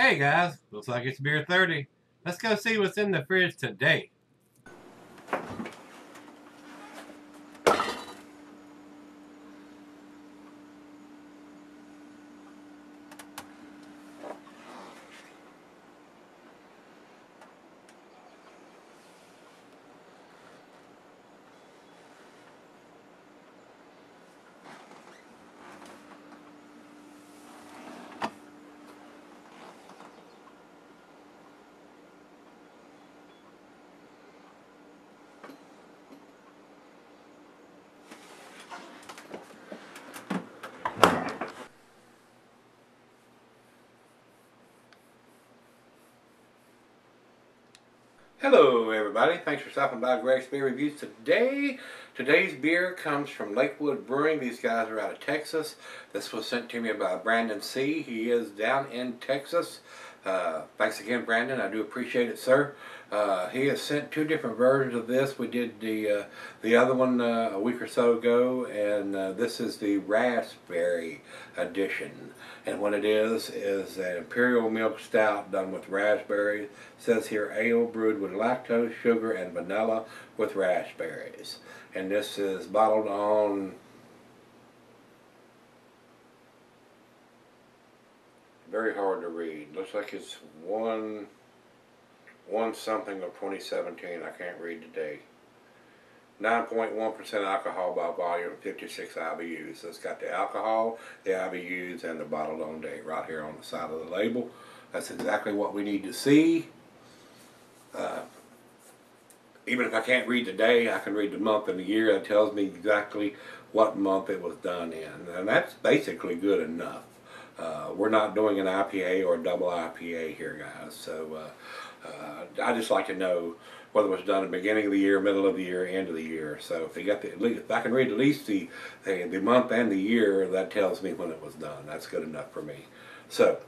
Hey guys, looks like it's beer 30. Let's go see what's in the fridge today. Hello everybody, thanks for stopping by Greg's Beer Reviews today. Today's beer comes from Lakewood Brewing. These guys are out of Texas. This was sent to me by Brandon C. He is down in Texas. Thanks again, Brandon. I do appreciate it, sir. He has sent two different versions of this. We did the other one a week or so ago, and this is the Raspberry edition. And what it is an Imperial Milk Stout done with raspberries. It says here, ale brewed with lactose, sugar, and vanilla with raspberries. And this is bottled on very hard to read. Looks like it's one something of 2017. I can't read the date. 9.1% alcohol by volume, 56 IBUs. So it's got the alcohol, the IBUs, and the bottled on date right here on the side of the label. That's exactly what we need to see. Even if I can't read the day, I can read the month and the year. That tells me exactly what month it was done in. And that's basically good enough. We're not doing an IPA or a double IPA here, guys. So I just like to know whether it was done at the beginning of the year, middle of the year, end of the year. So if you got the, if I can read at least the month and the year, that tells me when it was done. That's good enough for me. So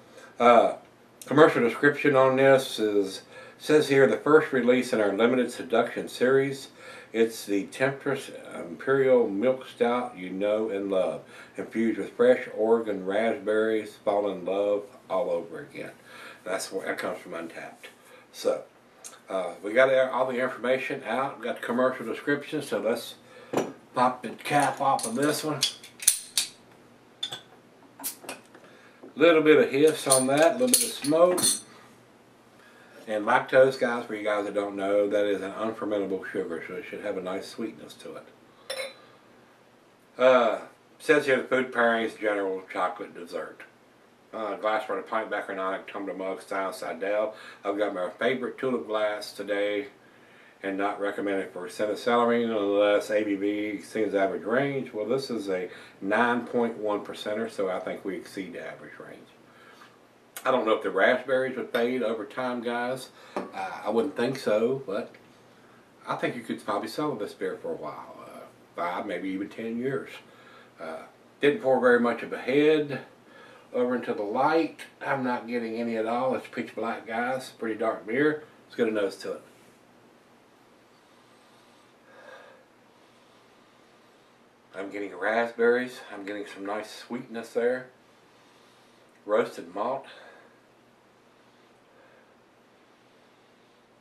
commercial description on this is, says here, the first release in our limited seduction series. It's the Temptress Imperial Milk Stout you know and love, infused with fresh Oregon raspberries. Fall in love all over again. That's where that comes from Untappd. So we got all the information out. Got the commercial description. So let's pop the cap off of this one. Little bit of hiss on that. A little bit of smoke. And lactose, guys, for you guys that don't know, that is an unfermentable sugar, so it should have a nice sweetness to it. Says here the food pairings, general chocolate dessert. Glassware, pint back, or nonic, tumbler mug, style, side down. I've got my favorite tulip glass today, and not recommended for center celery unless ABV exceeds average range. Well, this is a 9.1%er, so I think we exceed the average range. I don't know if the raspberries would fade over time, guys. I wouldn't think so, but I think you could probably sell this beer for a while. 5, maybe even 10 years. Didn't pour very much of a head over into the light. I'm not getting any at all. It's pitch black, guys. Pretty dark beer. It's got a nose to it. I'm getting raspberries. I'm getting some nice sweetness there. Roasted malt.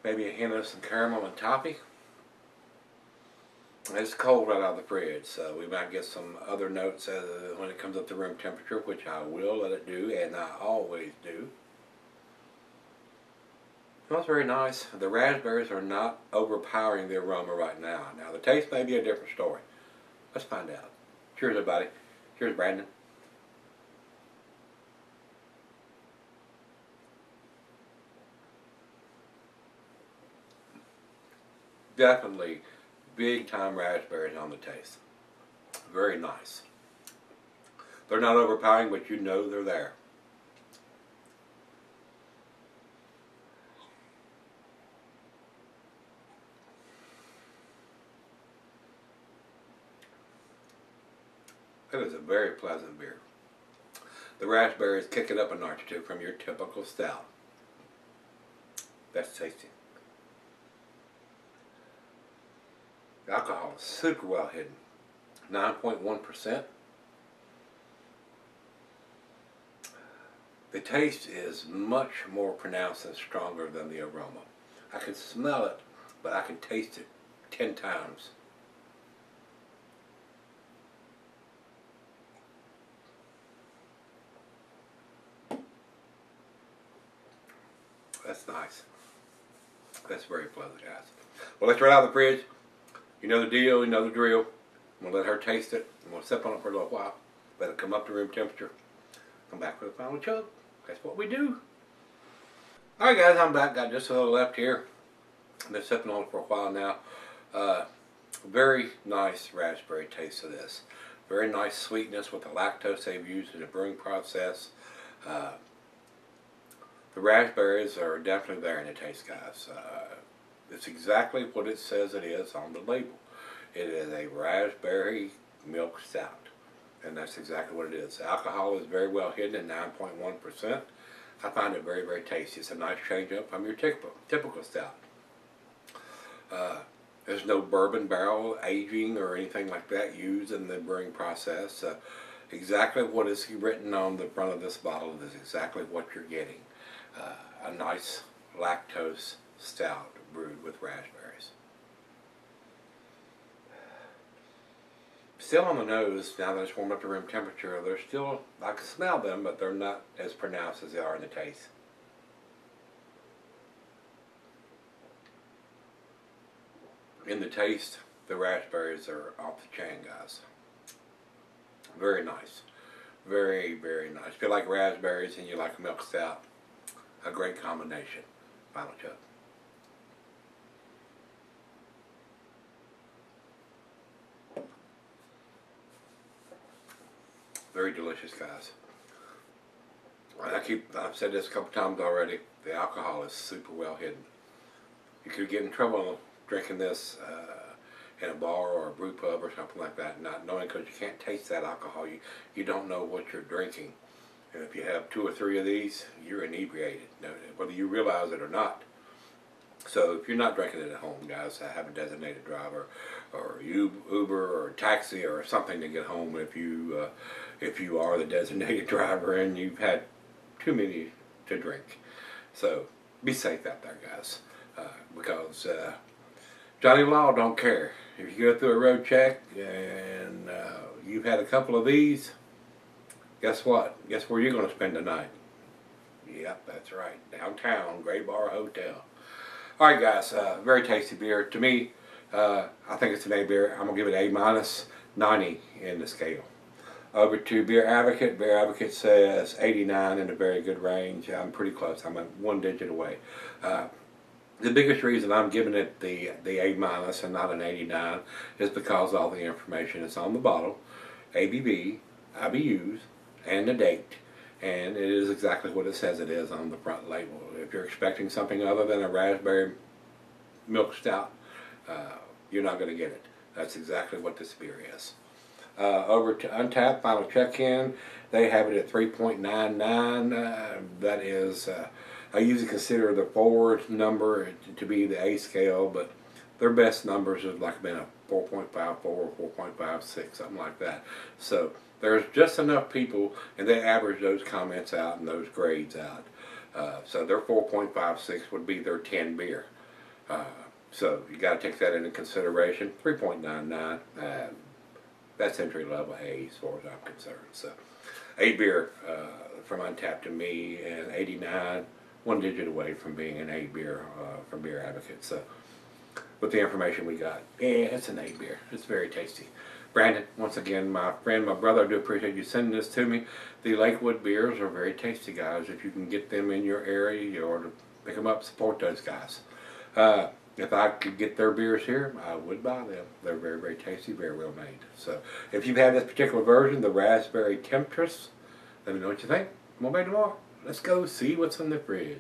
Maybe a hint of some caramel and toffee. It's cold right out of the fridge, so we might get some other notes when it comes up to room temperature, which I will let it do, and I always do. Smells very nice. The raspberries are not overpowering the aroma right now. Now, the taste may be a different story. Let's find out. Cheers, everybody. Cheers, Brandon. Definitely big time raspberries on the taste. Very nice. They're not overpowering, but you know they're there. It is a very pleasant beer. The raspberries kick it up a notch or two from your typical stout. That's tasty. Alcohol is super well hidden. 9.1%. The taste is much more pronounced and stronger than the aroma. I can smell it, but I can taste it 10 times. That's nice. That's very pleasant, guys. Well, let's right out of the fridge. You know the deal, you know the drill. I'm going to let her taste it. I'm going to sip on it for a little while. Let it come up to room temperature. Come back with a final chug. That's what we do. Alright guys, I'm back. Got just a little left here. I've been sipping on it for a while now. Very nice raspberry taste of this. Very nice sweetness with the lactose they've used in the brewing process. The raspberries are definitely there in the taste, guys. It's exactly what it says it is on the label. It is a raspberry milk stout. And that's exactly what it is. Alcohol is very well hidden at 9.1%. I find it very, very tasty. It's a nice change up from your typical stout. There's no bourbon barrel aging or anything like that used in the brewing process. Exactly what is written on the front of this bottle is exactly what you're getting. A nice lactose stout brewed with raspberries. Still on the nose, now that it's warmed up to room temperature, they're still, I can smell them, but they're not as pronounced as they are in the taste. In the taste, the raspberries are off the chain, guys. Very nice. Very, very nice. If you like raspberries and you like milk stout, a great combination. Final chug. Very delicious, guys. And I've said this a couple times already, the alcohol is super well hidden. You could get in trouble drinking this in a bar or a brew pub or something like that, not knowing, because you can't taste that alcohol. You don't know what you're drinking. And if you have 2 or 3 of these, you're inebriated, whether you realize it or not. So if you're not drinking it at home, guys, I have a designated driver or Uber or taxi or something to get home. If you are the designated driver and you've had too many to drink, so be safe out there, guys, because Johnny Law don't care. If you go through a road check and you've had a couple of these, guess what? Guess where you're going to spend the night? Yep, that's right. Downtown, Gray Bar Hotel. Alright guys, very tasty beer. To me, I think it's an A beer. I'm going to give it A-, 90 in the scale. Over to Beer Advocate. Beer Advocate says 89 in a very good range. I'm pretty close. I'm at 1 digit away. The biggest reason I'm giving it the A- and not an 89 is because all the information is on the bottle. ABV, IBUs, and the date. And it is exactly what it says it is on the front label. If you're expecting something other than a raspberry milk stout, you're not going to get it. That's exactly what this beer is. Over to Untappd, final check-in. They have it at 3.99. That is, I usually consider the 4 number to be the A scale, but their best numbers have like been a 4.54, 4.56, something like that. So there's just enough people, and they average those comments out and those grades out. So their 4.56 would be their 10 beer. So you got to take that into consideration. 3.99, that's entry level A as far as I'm concerned. So A beer from Untappd to me, and 89, 1 digit away from being an A beer from Beer Advocate. So with the information we got, yeah, it's an A beer. It's very tasty. Brandon, once again, my friend, my brother, I do appreciate you sending this to me. The Lakewood beers are very tasty, guys. If you can get them in your area or to pick them up, support those guys. If I could get their beers here, I would buy them. They're very, very tasty, very well made. So if you've had this particular version, the Raspberry Temptress, let me know what you think. I'm going to make tomorrow. Let's go see what's in the fridge.